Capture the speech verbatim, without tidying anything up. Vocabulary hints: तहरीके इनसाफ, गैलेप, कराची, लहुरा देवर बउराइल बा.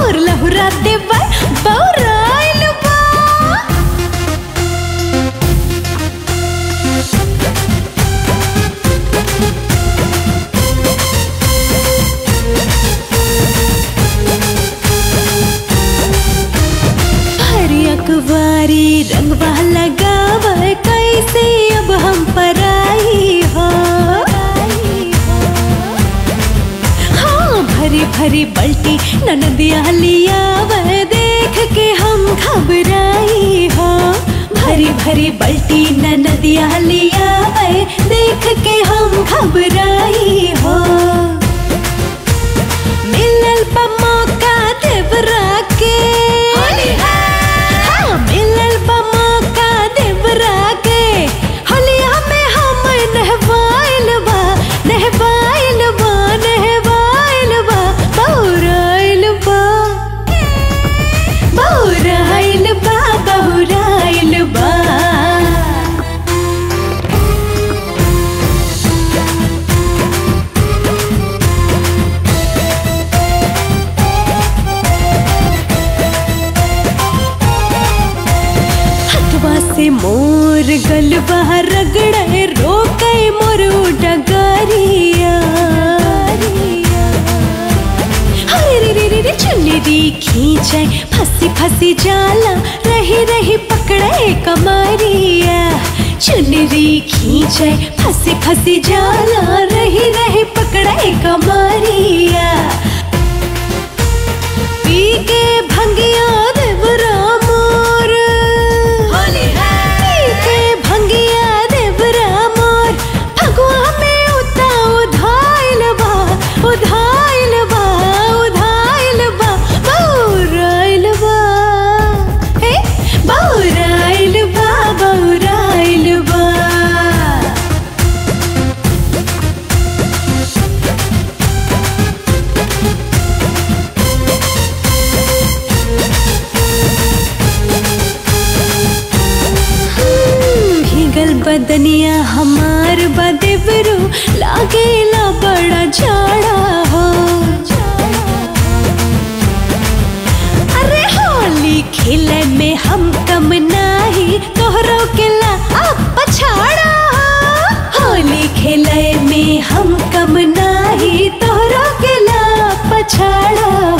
और लहुरा देवर बउराइल बा। हरिया कुवारी रंगवा लगावा कैसे अब हम पर आई हो। भरी भरी बल्टी ननदिया लिया वह देख के हम घबराई हो। भरी भरी बल्टी ननदिया लिया वह देख के हम घबराई हो। मिलल बा मौका देवरा के, हाँ मिलल बा मौका देवरा के, होलिया में हम नहवाइल बा, नहवाइल बा, नहवा बउराइल बा, बउराइल बा, बउराइल बा। हथवा से मोर गलवा रगड़े रोके मोर डगरिया। चुनरी खींचे फंसी फंसी जाला रही रही पकड़े कमरिया। चुनरी खींचे फंसी फंसी जाला रही रही पकड़े कमरिया। पी के भंगिया देवरा मोर, पी के भंगिया देवरा मोर, फगुआ में उता उधाइल बा, उधाइल बा, बदनिया हमार बदेवरू लागेला बड़ा जाड़ा हो। अरे होली खेले में हम कम नाही, तोहरो केला आप पछाड़ा हो। होली खेले में हम कम नाही, तोहरो केला पछाड़ा।